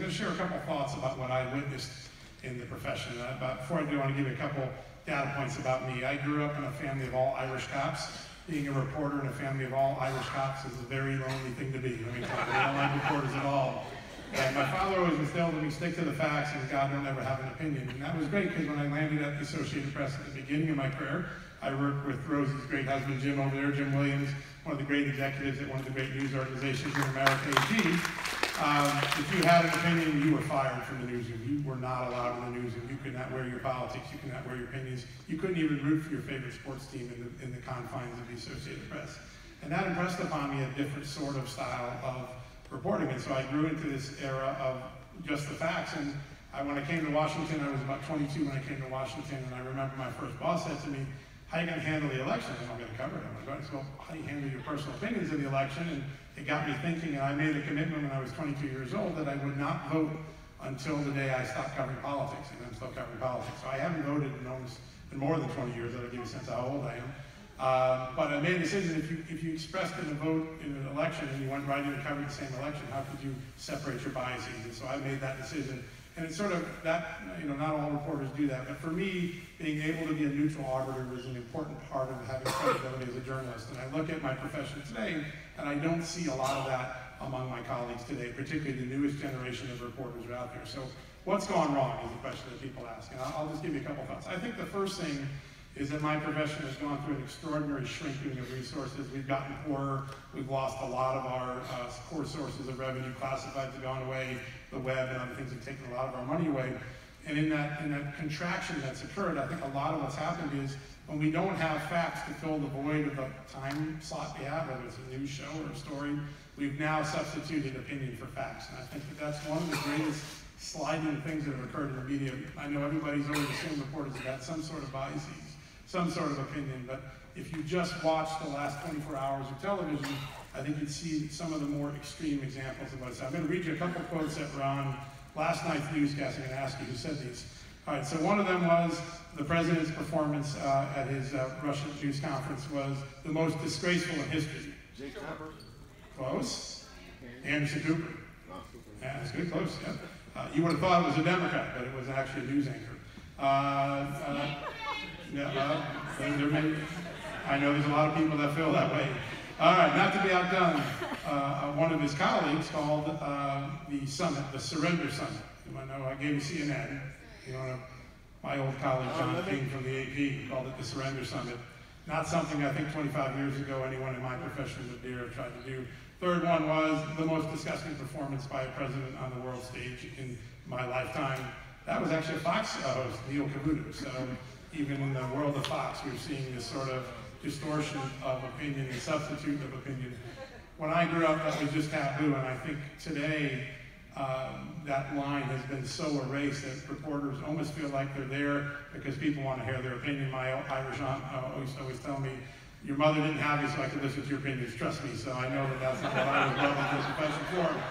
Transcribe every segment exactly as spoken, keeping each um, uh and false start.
going to share a couple thoughts about what I witnessed in the profession. Uh, but before I do, I want to give you a couple data points about me. I grew up in a family of all Irish cops. Being a reporter in a family of all Irish cops is a very lonely thing to be. Let me tell you, they don't like reporters at all. Uh, my father always was told me, stick to the facts, and God will never have an opinion. And that was great, because when I landed at the Associated Press at the beginning of my career, I worked with Rosie's great husband, Jim, over there, Jim Williams, one of the great executives at one of the great news organizations in America, A G. Um, if you had an opinion, you were fired from the newsroom. You were not allowed in the newsroom. You could not wear your politics. You could not wear your opinions. You couldn't even root for your favorite sports team in the, in the confines of the Associated Press. And that impressed upon me a different sort of style of reporting. And so I grew into this era of just the facts. And I, when I came to Washington, I was about twenty-two when I came to Washington. And I remember my first boss said to me, how are you going to handle the election? I'm going to cover it. I'm going to go, how do you handle your personal opinions in the election? And it got me thinking, and I made a commitment when I was twenty-two years old that I would not vote until the day I stopped covering politics, and I'm still covering politics. So I haven't voted in almost in more than twenty years. That'll give you a sense how old I am. Uh, but I made a decision, if you, if you expressed in a vote in an election and you went right into covering the same election, how could you separate your biases? And so I made that decision. And it's sort of that, you know, not all reporters do that, but for me, being able to be a neutral arbiter was an important part of having credibility as a journalist. And I look at my profession today, and I don't see a lot of that among my colleagues today, particularly the newest generation of reporters are out there. So what's gone wrong is the question that people ask. And I'll just give you a couple thoughts. I think the first thing is that my profession has gone through an extraordinary shrinking of resources. We've gotten poorer. We've lost a lot of our uh, core sources of revenue. Classifieds have gone away. The web and other things have taken a lot of our money away. And in that, in that contraction that's occurred, I think a lot of what's happened is when we don't have facts to fill the void of the time slot we have, whether it's a news show or a story, we've now substituted opinion for facts. And I think that that's one of the greatest sliding things that have occurred in the media. I know everybody's always assumed reporters have had some sort of biases, some sort of opinion, but if you just watch the last twenty-four hours of television, I think you'd see some of the more extreme examples of what's. I'm going to read you a couple quotes that were on last night's newscast. I'm going to ask you who said these. All right, so one of them was the president's performance uh, at his uh, Russian Jews conference was the most disgraceful in history. Jake Close. Close. Anderson Cooper. Yeah, that's good, close, yeah. Uh, you would have thought it was a Democrat, but it was actually a news anchor. Uh, uh, yeah, uh, there, there may, I know there's a lot of people that feel that way. All right, not to be outdone, uh, one of his colleagues called uh, the summit, the Surrender Summit. You might know, I gave you C N N. You know, my old colleague, John King from the A P, called it the Surrender Summit. Not something I think twenty-five years ago anyone in my profession would dare have tried to do. Third one was the most disgusting performance by a president on the world stage in my lifetime. That was actually a Fox uh, host, Neil Camuto. So even in the world of Fox, we're seeing this sort of distortion of opinion and substitute of opinion. When I grew up, that was just taboo, and I think today um, that line has been so erased that reporters almost feel like they're there because people want to hear their opinion. My Irish aunt always, always tell me, your mother didn't have you so I could listen to your opinions, trust me, so I know that that's not what I was loving this profession for.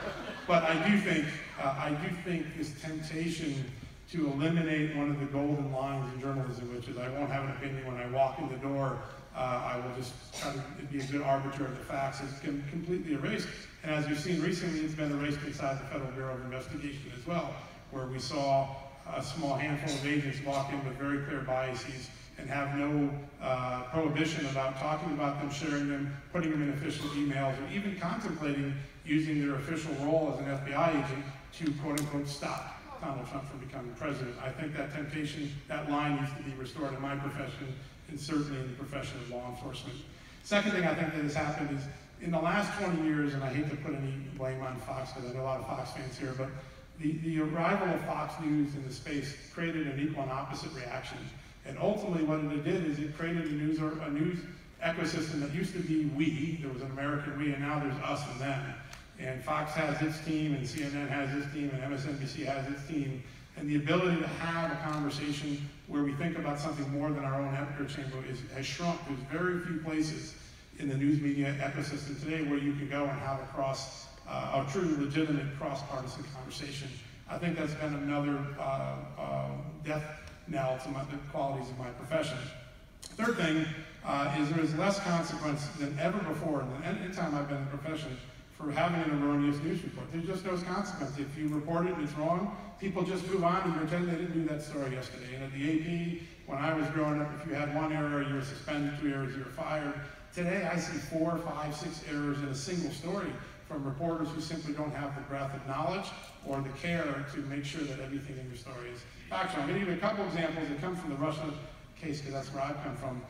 But I do think, uh, I do think this temptation to eliminate one of the golden lines in journalism, which is I won't have an opinion when I walk in the door, Uh, I will just try to be a good arbiter of the facts. It's been completely erased. And as we've seen recently, it's been erased inside the Federal Bureau of Investigation as well, where we saw a small handful of agents walk in with very clear biases and have no uh, prohibition about talking about them, sharing them, putting them in official emails, or even contemplating using their official role as an F B I agent to quote-unquote stop Donald Trump from becoming president. I think that temptation, that line needs to be restored in my profession, and certainly in the profession of law enforcement. Second thing I think that has happened is, in the last twenty years, and I hate to put any blame on Fox, because I know a lot of Fox fans here, but the, the arrival of Fox News in the space created an equal and opposite reaction. And ultimately what it did is it created a news, or a news ecosystem that used to be we, there was an American we, and now there's us and them. And Fox has its team, and C N N has its team, and M S N B C has its team. And the ability to have a conversation where we think about something more than our own echo chamber is, has shrunk. There's very few places in the news media ecosystem today where you can go and have a cross, uh, a true, legitimate cross-partisan conversation. I think that's been another uh, uh, death knell to my, the qualities of my profession. Third thing uh, is there is less consequence than ever before, and than any time I've been in the profession, for having an erroneous news report. There's just no consequence. If you report it and it's wrong, people just move on and pretend they didn't do that story yesterday. And at the A P, when I was growing up, if you had one error, you were suspended; two errors, you were fired. Today, I see four, five, six errors in a single story from reporters who simply don't have the breadth of knowledge or the care to make sure that everything in your story is factual. I'm going to give you a couple examples that come from the Russia case, because that's where I've come from,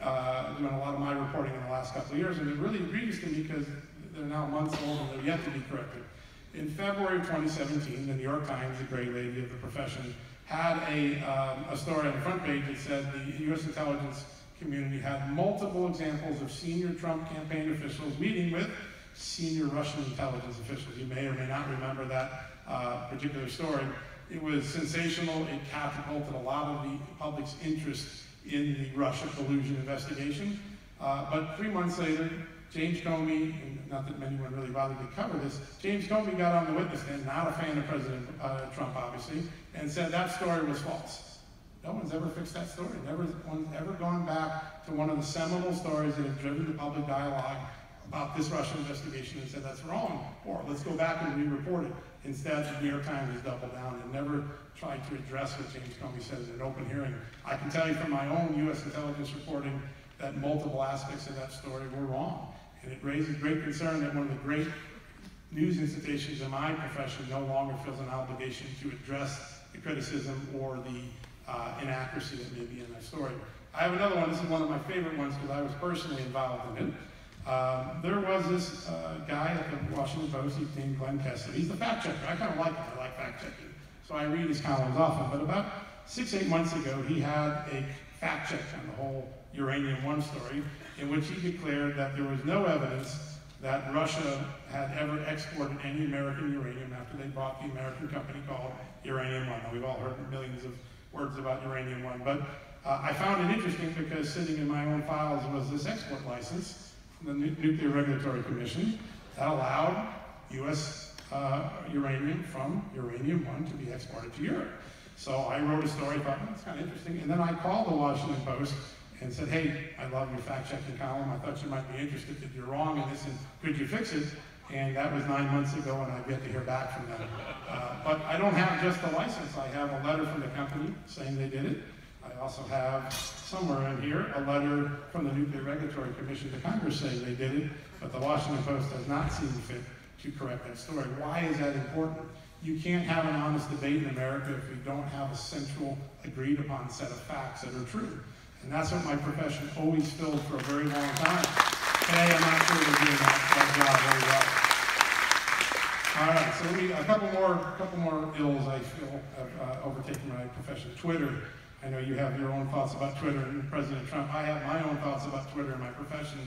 uh, doing a lot of my reporting in the last couple of years. And it really grieves me because they're now months old and they're yet to be corrected. In February of twenty seventeen, the New York Times, the great lady of the profession, had a, um, a story on the front page that said the U S intelligence community had multiple examples of senior Trump campaign officials meeting with senior Russian intelligence officials. You may or may not remember that uh, particular story. It was sensational. It catapulted a lot of the public's interest in the Russia collusion investigation. Uh, but three months later, James Comey, and not that anyone really bothered to cover this, James Comey got on the witness stand, not a fan of President uh, Trump, obviously, and said that story was false. No one's ever fixed that story. No one's ever gone back to one of the seminal stories that have driven the public dialogue about this Russian investigation and said that's wrong, or let's go back and re-report it. Instead, the New York Times has doubled down and never tried to address what James Comey says in an open hearing. I can tell you from my own U S intelligence reporting that multiple aspects of that story were wrong. And it raises great concern that one of the great news institutions in my profession no longer feels an obligation to address the criticism or the uh, inaccuracy that may be in that story. I have another one. This is one of my favorite ones because I was personally involved in it. Um, there was this uh, guy at the Washington Post named Glenn Kessler. He's the fact checker. I kind of like him. I like fact checking. So I read his columns often. But about six, eight months ago, he had a fact check on the whole Uranium One story, in which he declared that there was no evidence that Russia had ever exported any American uranium after they bought the American company called Uranium One. Now, we've all heard millions of words about Uranium One. But uh, I found it interesting because sitting in my own files was this export license, the Nuclear Regulatory Commission, that allowed U S uh, uranium from Uranium One to be exported to Europe. So I wrote a story, thought, that's kind of interesting, and then I called the Washington Post and said, hey, I love your fact-checking column. I thought you might be interested if you're wrong in this, and could you fix it? And that was nine months ago, and I've yet to hear back from them. Uh, but I don't have just the license. I have a letter from the company saying they did it. I also have, somewhere in here, a letter from the Nuclear Regulatory Commission to Congress saying they did it, but the Washington Post has not seen fit to correct that story. Why is that important? You can't have an honest debate in America if we don't have a central, agreed upon set of facts that are true. And that's what my profession always filled for a very long time. Today, I'm not sure we're doing that, that job very well. All right, so let me, a couple more, a couple more ills I feel have uh, overtaken my profession. Twitter. I know you have your own thoughts about Twitter and President Trump. I have my own thoughts about Twitter and my profession.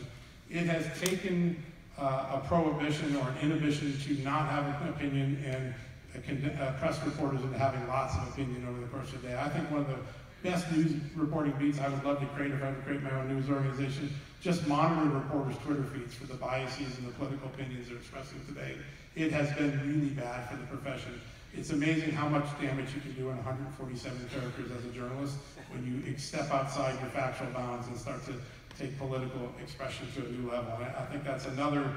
It has taken uh, a prohibition or an inhibition to not have an opinion and a uh, press reporters into having lots of opinion over the course of the day. I think one of the best news reporting beats I would love to create if I would create my own news organization, just monitor reporters' Twitter feeds for the biases and the political opinions they're expressing today. It has been really bad for the profession. It's amazing how much damage you can do in one hundred forty-seven characters as a journalist when you step outside your factual bounds and start to take political expression to a new level. And I think that's another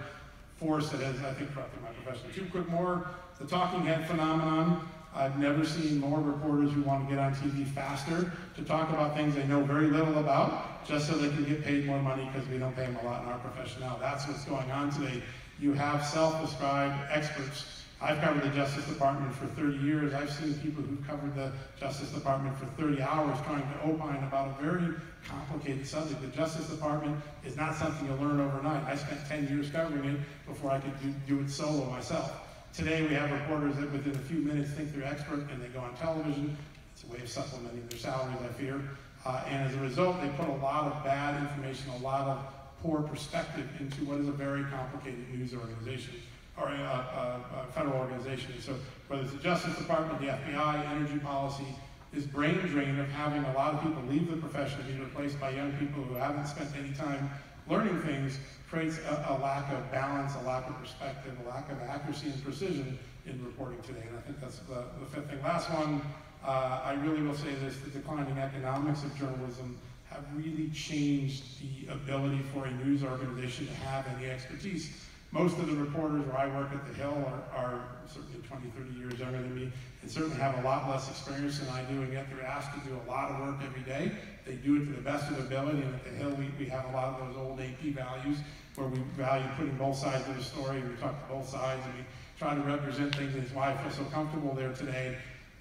force that has, I think, corrupted my profession. Two quick more, the talking head phenomenon. I've never seen more reporters who want to get on T V faster to talk about things they know very little about just so they can get paid more money because we don't pay them a lot in our profession now. That's what's going on today. You have self-described experts. I've covered the Justice Department for thirty years. I've seen people who've covered the Justice Department for thirty hours trying to opine about a very complicated subject. The Justice Department is not something you learn overnight. I spent ten years covering it before I could do, do it solo myself. Today we have reporters that within a few minutes think they're expert and they go on television. It's a way of supplementing their salaries, I fear. Uh, and as a result, they put a lot of bad information, a lot of poor perspective into what is a very complicated news organization. Or a, a, a federal organization. So whether it's the Justice Department, the F B I, energy policy, this brain drain of having a lot of people leave the profession to be replaced by young people who haven't spent any time learning things creates a, a lack of balance, a lack of perspective, a lack of accuracy and precision in reporting today. And I think that's the, the fifth thing. Last one, uh, I really will say this, the declining economics of journalism have really changed the ability for a news organization to have any expertise. Most of the reporters where I work at The Hill are, are certainly twenty, thirty years younger than me, and certainly have a lot less experience than I do, and yet they're asked to do a lot of work every day. They do it to the best of their ability, and at The Hill we, we have a lot of those old A P values where we value putting both sides of the story, we talk to both sides, and we try to represent things, and it's why I feel so comfortable there today.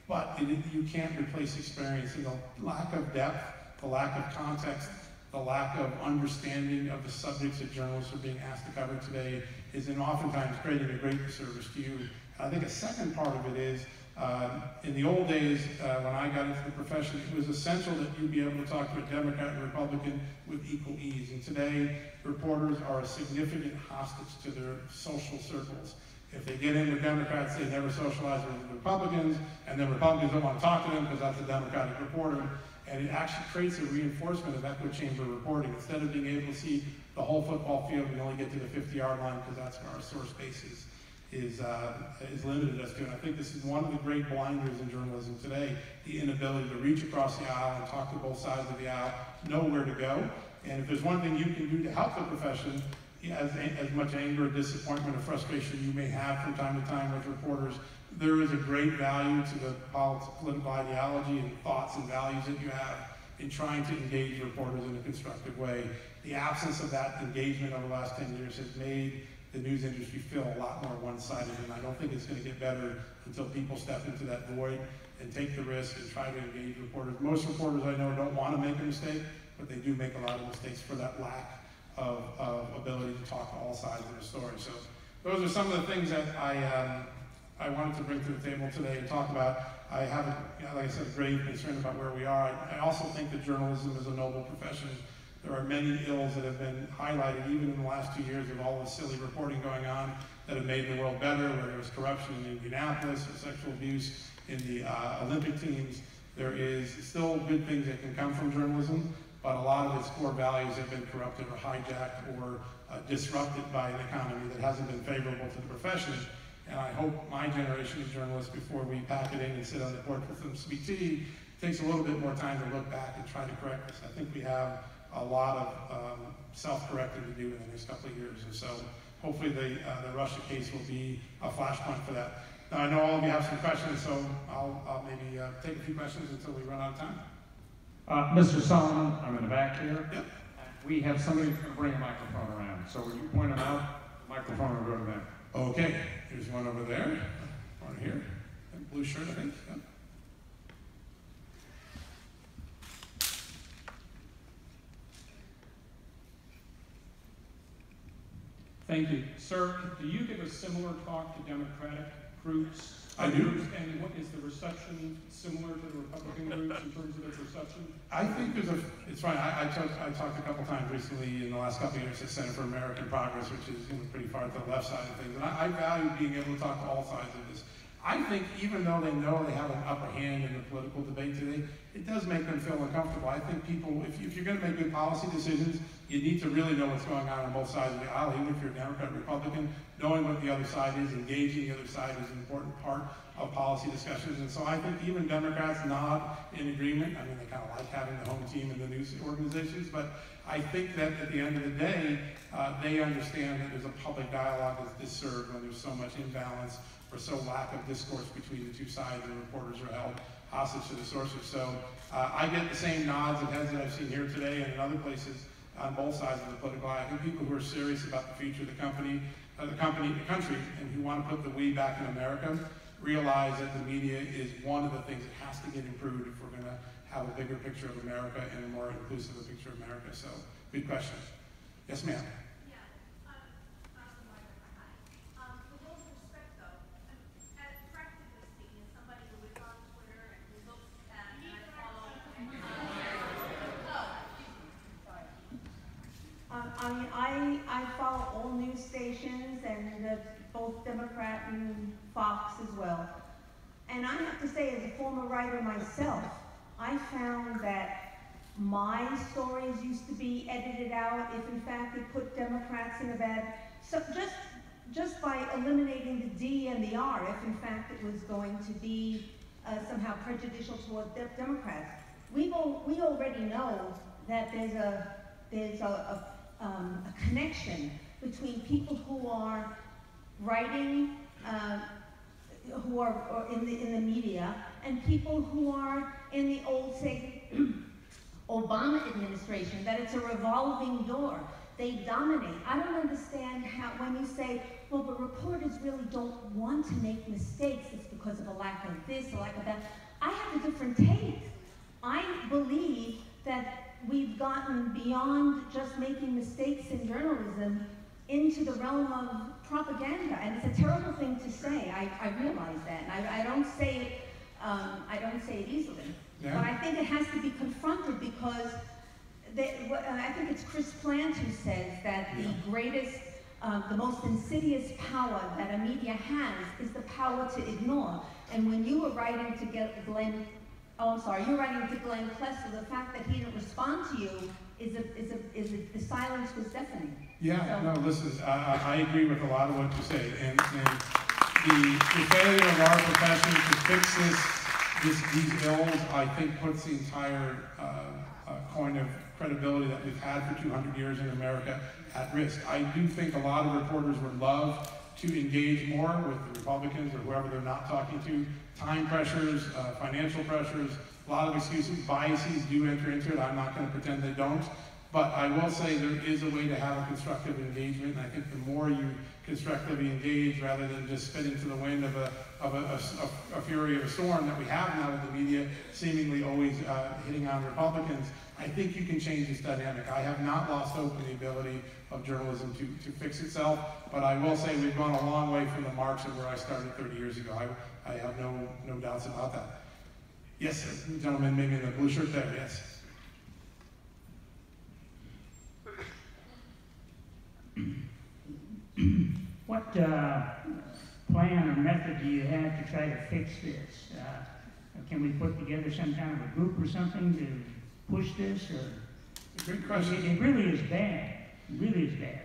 But it, you can't replace experience, and the lack of depth, the lack of context, the lack of understanding of the subjects that journalists are being asked to cover today is in oftentimes creating a great disservice to you. I think a second part of it is, uh, in the old days, uh, when I got into the profession, it was essential that you be able to talk to a Democrat and Republican with equal ease. And today, reporters are a significant hostage to their social circles. If they get in with Democrats, they never socialize with Republicans, and then Republicans don't want to talk to them because that's a Democratic reporter. And it actually creates a reinforcement of echo chamber reporting. Instead of being able to see the whole football field, we only get to the fifty yard line because that's where our source base is, is, uh, is limited us to. And I think this is one of the great blinders in journalism today, the inability to reach across the aisle and talk to both sides of the aisle, know where to go. And if there's one thing you can do to help the profession, as, as much anger, disappointment, or frustration you may have from time to time with reporters, there is a great value to the political ideology and thoughts and values that you have in trying to engage reporters in a constructive way. The absence of that engagement over the last ten years has made the news industry feel a lot more one-sided, and I don't think it's going to get better until people step into that void and take the risk and try to engage reporters. Most reporters I know don't want to make a mistake, but they do make a lot of mistakes for that lack of, of ability to talk to all sides of the story. So those are some of the things that I, um, I wanted to bring to the table today and talk about. I have, a, you know, like I said, a grave concern about where we are. I, I also think that journalism is a noble profession. There are many ills that have been highlighted, even in the last two years, with all the silly reporting going on that have made the world better, whether it was corruption in Indianapolis or sexual abuse in the uh, Olympic teams. There is still good things that can come from journalism, but a lot of its core values have been corrupted or hijacked or uh, disrupted by an economy that hasn't been favorable to the profession. And I hope my generation of journalists, before we pack it in and sit on the porch with M S N B C, takes a little bit more time to look back and try to correct this. I think we have a lot of um, self-correcting to do in the next couple of years. And so hopefully the, uh, the Russia case will be a flashpoint for that. Now I know all of you have some questions, so I'll, I'll maybe uh, take a few questions until we run out of time. Uh, Mister Solomon, I'm in the back here. Yep. We have somebody who's gonna bring a microphone around. So when you point them out, the microphone will go to them. Okay, here's one over there, one here, that blue shirt, I think. Yeah. Thank you. Sir, do you give a similar talk to Democratic groups? I do. And what is the reception similar to the Republican groups in terms of its reception? I think there's a, it's fine. I, I, talk, I talked a couple times recently in the last couple of years to Center for American Progress, which is you know, pretty far to the left side of things. And I, I value being able to talk to all sides of this. I think even though they know they have an upper hand in the political debate today, it does make them feel uncomfortable. I think people, if, you, if you're gonna make good policy decisions, you need to really know what's going on on both sides of the aisle, even if you're a Democrat or Republican. Knowing what the other side is, engaging the other side is an important part of policy discussions. And so I think even Democrats nod in agreement. I mean, they kind of like having the home team and the news organizations, but I think that at the end of the day, uh, they understand that there's a public dialogue that's disturbed when there's so much imbalance or so lack of discourse between the two sides, and reporters are held hostage to the sources. So uh, I get the same nods and heads that I've seen here today and in other places on both sides of the political aisle. I think people who are serious about the future of the company, uh, the company, the country, and who want to put the we back in America, realize that the media is one of the things that has to get improved if we're gonna have a bigger picture of America and a more inclusive picture of America. So, good question. Yes, ma'am. I, I follow all news stations and the, both Democrat and Fox as well. And I have to say, as a former writer myself, I found that my stories used to be edited out if in fact it put Democrats in a bad, so just, just by eliminating the D and the R, if in fact it was going to be uh, somehow prejudicial toward de Democrats. We've all, we already know that there's a, there's a, a Um, a connection between people who are writing, uh, who are or in the in the media, and people who are in the old, say, Obama administration, that it's a revolving door. They dominate. I don't understand how, when you say, well, but reporters really don't want to make mistakes, it's because of a lack of this, a lack of that. I have a different take. I believe that we've gotten beyond just making mistakes in journalism into the realm of propaganda, and it's a terrible thing to say. I, I realize that, and I, I don't say it. Um, I don't say it easily, yeah. But I think it has to be confronted because they, I think it's Chris Plante who says that yeah. the greatest, uh, the most insidious power that a media has is the power to ignore. And when you were writing to get Glenn, oh, I'm sorry, you're writing to Glenn Kessler, the fact that he didn't respond to you is a, is a, is a, the silence was deafening. Yeah, so. No, listen, I, I agree with a lot of what you say. And, and the, the failure of our profession to fix this, this these ills, I think, puts the entire uh, uh, coin of credibility that we've had for two hundred years in America at risk. I do think a lot of reporters would love to engage more with the Republicans or whoever they're not talking to. Time pressures, uh, financial pressures, a lot of excuses, biases do enter into it. I'm not going to pretend they don't. But I will say there is a way to have a constructive engagement, and I think the more you constructively engage rather than just spit into the wind of a, of a, a, a fury of a storm that we have now with the media seemingly always uh, hitting on Republicans, I think you can change this dynamic. I have not lost hope in the ability of journalism to, to fix itself, but I will say we've gone a long way from the marks of where I started thirty years ago. I, I have no, no doubts about that. Yes, gentleman, maybe in the blue shirt there, yes. What uh, plan or method do you have to try to fix this? Uh, can we put together some kind of a group or something to push this? Or great question. It, it really is bad. It really is bad.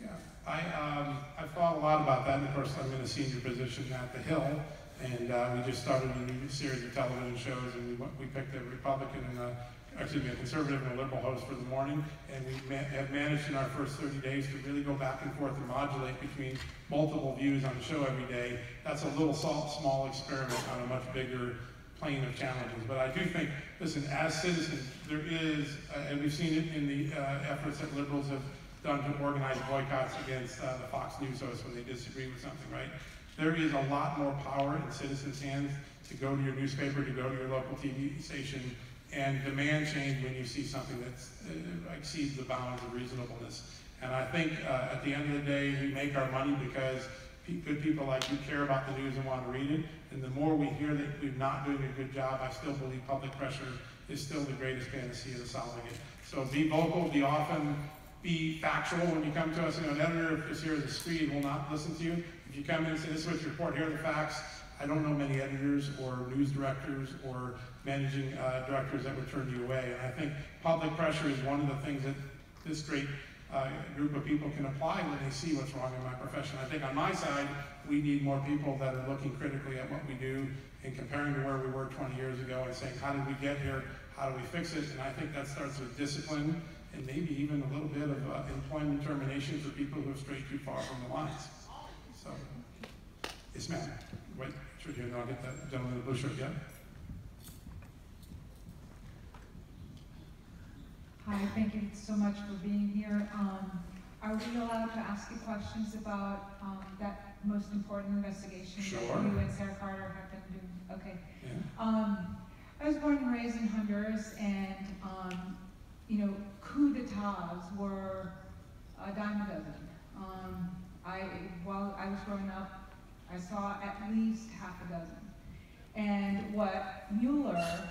Yeah, I um, I thought a lot about that. And of course, I'm in a senior position at The Hill, and uh, we just started a new series of television shows, and we we picked a Republican and a excuse me, a conservative and a liberal host for the morning, and we ma have managed in our first thirty days to really go back and forth and modulate between multiple views on the show every day. That's a little small experiment on a much bigger plane of challenges. But I do think, listen, as citizens, there is, uh, and we've seen it in the uh, efforts that liberals have done to organize boycotts against uh, the Fox News hosts when they disagree with something, right? There is a lot more power in citizens' hands to go to your newspaper, to go to your local T V station, and demand change when you see something that uh, exceeds the bounds of reasonableness. And I think uh, at the end of the day, we make our money because pe good people like you care about the news and want to read it. And the more we hear that we're not doing a good job, I still believe public pressure is still the greatest panacea to solving it. So be vocal, be often, be factual when you come to us. You know, an editor, if this here is a screed, will not listen to you. If you come in and say, this is what you report, here are the facts. I don't know many editors or news directors or managing uh, directors that would turn you away. And I think public pressure is one of the things that this great uh, group of people can apply when they see what's wrong in my profession. I think on my side, we need more people that are looking critically at what we do and comparing to where we were twenty years ago and saying, how did we get here? How do we fix it? And I think that starts with discipline and maybe even a little bit of uh, employment termination for people who have strayed too far from the lines. So, yes, ma'am. Wait. Sure, here, I'll get that gentleman in the blue shirt, yeah? Hi, thank you so much for being here. Um, are we allowed to ask you questions about um, that most important investigation sure. that you and Sarah Carter have been doing? Okay. Yeah. Um, I was born and raised in Honduras, and um, you know, coup d'etats were a dime a dozen. Um, I, while I was growing up, I saw at least half a dozen. And what Mueller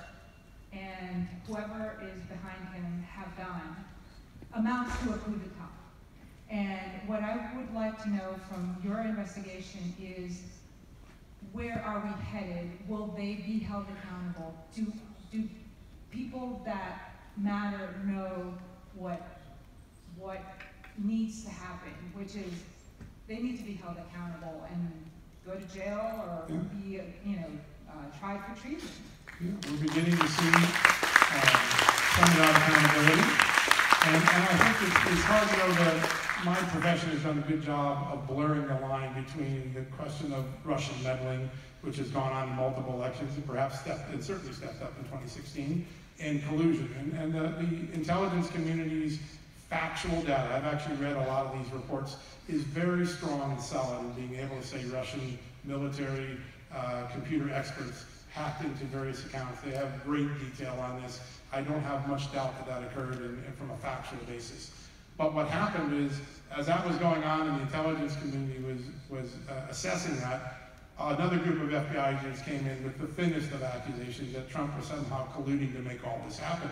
and whoever is behind him have done amounts to a coup d'etat. And what I would like to know from your investigation is, where are we headed? Will they be held accountable? Do, do people that matter know what, what needs to happen, which is they need to be held accountable and go to jail or yeah. be, you know, uh, tried for treason. Yeah, we're beginning to see uh, some of that accountability. And, and I think it's, it's hard to know the, my profession has done a good job of blurring the line between the question of Russian meddling, which has gone on in multiple elections and perhaps stepped, and certainly stepped up in twenty sixteen, and collusion. And, and the, the intelligence community's factual data, I've actually read a lot of these reports, is very strong and solid in being able to say Russian military uh, computer experts hacked into various accounts. They have great detail on this. I don't have much doubt that that occurred in, in from a factual basis. But what happened is, as that was going on and the intelligence community was, was uh, assessing that, another group of F B I agents came in with the thinnest of accusations that Trump was somehow colluding to make all this happen.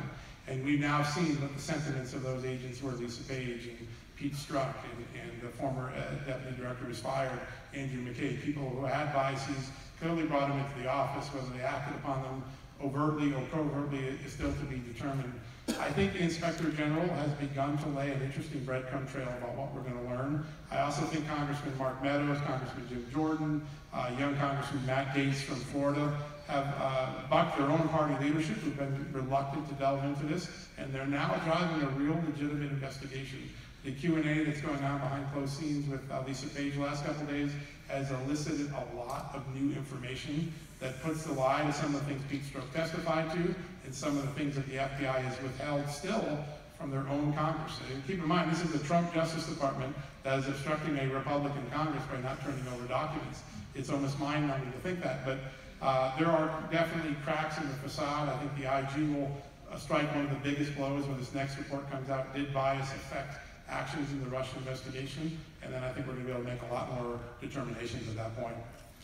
And we've now seen that the sentiments of those agents were Lisa Page and Pete Strzok and, and the former uh, deputy director was fired, Andrew McCabe, people who had biases, clearly brought them into the office, whether they acted upon them overtly or covertly is still to be determined. I think the Inspector General has begun to lay an interesting breadcrumb trail about what we're going to learn. I also think Congressman Mark Meadows, Congressman Jim Jordan, uh, young Congressman Matt Gaetz from Florida have uh, bucked their own party leadership who've been reluctant to delve into this, and they're now driving a real legitimate investigation. The Q and A that's going on behind closed scenes with uh, Lisa Page the last couple of days has elicited a lot of new information that puts the lie to some of the things Pete Strzok testified to and some of the things that the F B I has withheld still from their own Congress. And keep in mind, this is the Trump Justice Department that is obstructing a Republican Congress by not turning over documents. It's almost mind-numbing to think that, but uh, there are definitely cracks in the facade. I think the I G will uh, strike one of the biggest blows when this next report comes out. Did bias affect actions in the Russian investigation? And then I think we're going to be able to make a lot more determinations at that point.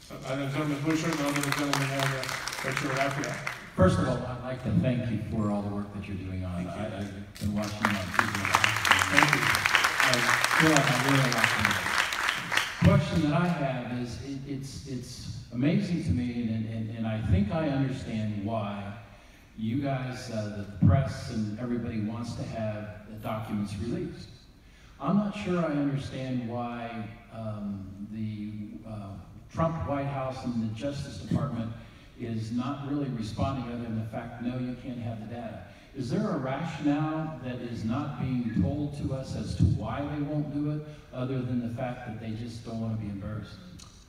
So, I know Gentleman Boucher, and the gentleman there, that you were after that. First of all, I'd like to thank you for all the work that you're doing on. I, I've been watching you on T V. Thank you. I feel like I'm really watching you. The question that I have is, it, it's, it's amazing to me, and, and, and I think I understand why you guys, uh, the press and everybody wants to have the documents released. I'm not sure I understand why um, the uh, Trump White House and the Justice Department is not really responding other than the fact, no, you can't have the data. Is there a rationale that is not being told to us as to why they won't do it, other than the fact that they just don't want to be embarrassed?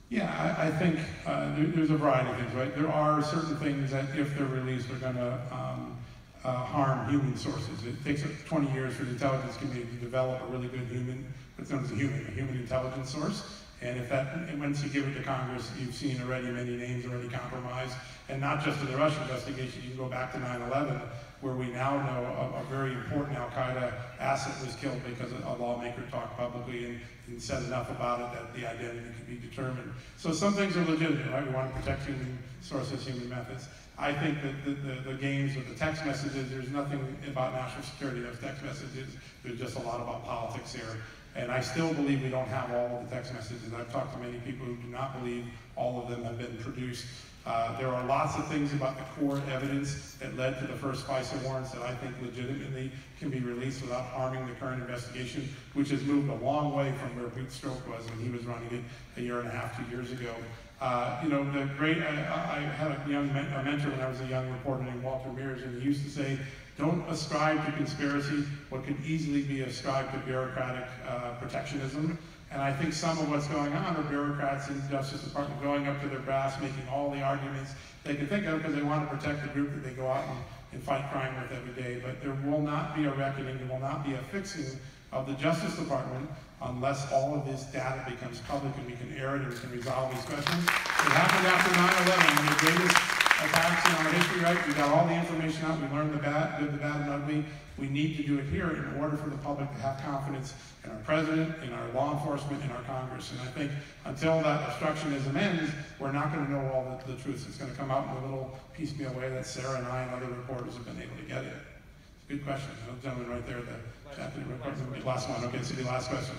Yeah, I, I think uh, there, there's a variety of things, right? There are certain things that if they're released are going to um, uh, harm human sources. It takes twenty years for the intelligence community to develop a really good human, what's known as a human, a human intelligence source. And if that, and once you give it to Congress, you've seen already many names already compromised. And not just in the Russian investigation, you can go back to nine eleven, where we now know a, a very important al-Qaeda asset was killed because a, a lawmaker talked publicly and, and said enough about it that the identity could be determined. So some things are legitimate, right? We want to protect human sources, human methods. I think that the, the, the games with the text messages, there's nothing about national security in those text messages. There's just a lot about politics here. And I still believe we don't have all of the text messages. I've talked to many people who do not believe all of them have been produced. Uh, there are lots of things about the core evidence that led to the first FISA warrants that I think legitimately can be released without harming the current investigation, which has moved a long way from where Pete Strzok was when he was running it a year and a half, two years ago. Uh, you know, the great, I, I had a young men, a mentor when I was a young reporter named Walter Mears, and he used to say, don't ascribe to conspiracy what could easily be ascribed to bureaucratic uh, protectionism. And I think some of what's going on are bureaucrats in the Justice Department going up to their brass, making all the arguments they can think of because they want to protect the group that they go out and, and fight crime with every day. But there will not be a reckoning, there will not be a fixing of the Justice Department unless all of this data becomes public and we can air it and we can resolve these questions. It happened after nine eleven, the greatest attacks in our history, right? We got all the information out, we learned the bad, good, the bad, and ugly. We need to do it here in order for the public to have confidence in our president, in our law enforcement, in our Congress. And I think until that obstructionism ends, we're not going to know all the, the truth. It's going to come out in a little piecemeal way that Sarah and I and other reporters have been able to get it. It's a good question. The gentleman right there, the Japanese reporter. Last one. Okay, so the last question.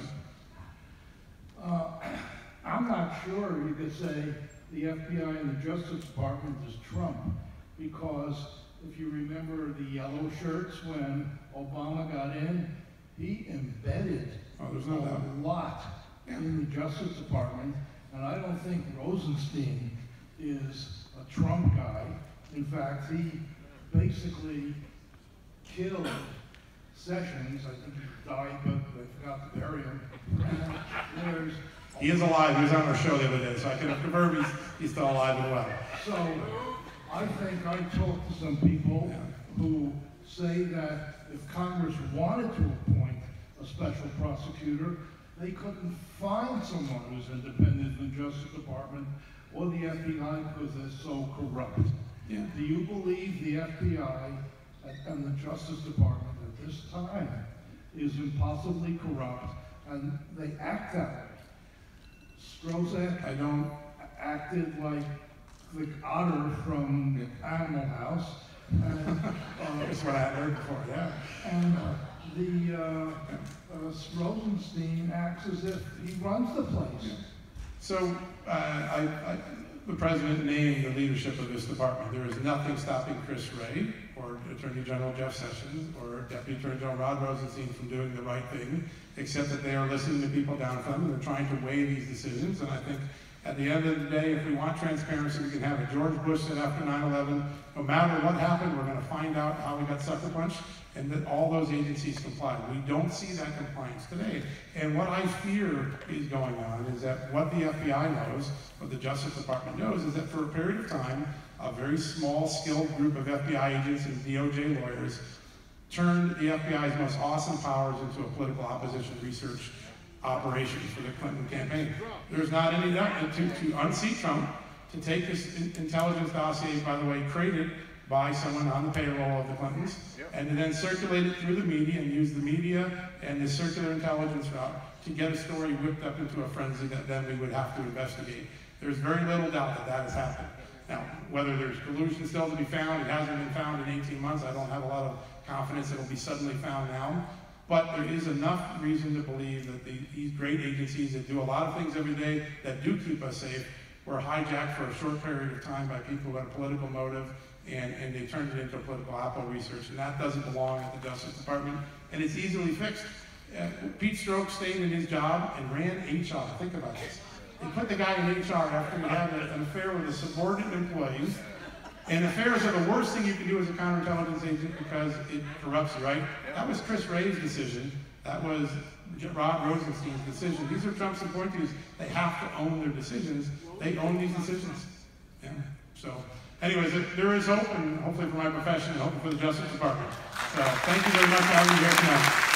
Uh, I'm not sure you could say the F B I and the Justice Department is Trump, because if you remember the yellow shirts when Obama got in, he embedded oh, there's no a doubt. lot yeah. in the Justice Department, and I don't think Rosenstein is a Trump guy. In fact, he basically killed Sessions. I think he died, but they forgot to bury him. And he is alive. He was on our show the other day, so I can confirm he's, he's still alive and well. So I think I talked to some people yeah. who say that if Congress wanted to appoint a special prosecutor, they couldn't find someone who's independent from the Justice Department or the F B I because they're so corrupt. Yeah. Do you believe the F B I and the Justice Department at this time is impossibly corrupt and they act that way? Strzok, I don't, acted like the otter from Animal House. And, uh, that's what I heard before, yeah. And uh, the uh, uh, Rosenstein acts as if he runs the place. Yeah. So uh, I, I, the president named the leadership of this department. There is nothing stopping Chris Wray or Attorney General Jeff Sessions or Deputy Attorney General Rod Rosenstein from doing the right thing, except that they are listening to people down from them. They're trying to weigh these decisions, and I think at the end of the day, if we want transparency, we can have it. George Bush said after nine eleven, no matter what happened, we're going to find out how we got sucker punched, and that all those agencies complied. We don't see that compliance today. And what I fear is going on is that what the F B I knows, what the Justice Department knows, is that for a period of time, a very small, skilled group of F B I agents and D O J lawyers turned the F B I's most awesome powers into a political opposition research operation for the Clinton campaign. There's not any doubt to, to unseat Trump, to take this in, intelligence dossier, by the way, created by someone on the payroll of the Clintons, yep. and to then circulate it through the media and use the media and the circular intelligence route to get a story whipped up into a frenzy that then we would have to investigate. There's very little doubt that that has happened. Now, whether there's collusion still to be found, it hasn't been found in eighteen months. I don't have a lot of confidence it'll be suddenly found now. But there is enough reason to believe that the, these great agencies that do a lot of things every day that do keep us safe were hijacked for a short period of time by people who had a political motive, and, and they turned it into political oppo research, and that doesn't belong at the Justice Department, and it's easily fixed. Uh, Pete Strzok stayed in his job and ran H R. Think about this. They put the guy in H R after he had a, an affair with a subordinate employee. And affairs are the worst thing you can do as a counterintelligence agent because it corrupts you, right? That was Chris Wray's decision. That was Rod Rosenstein's decision. These are Trump supporters. They have to own their decisions. They own these decisions. Yeah. So, anyways, there is hope, and hopefully for my profession, and hopefully for the Justice Department. So, thank you very much for having me here tonight.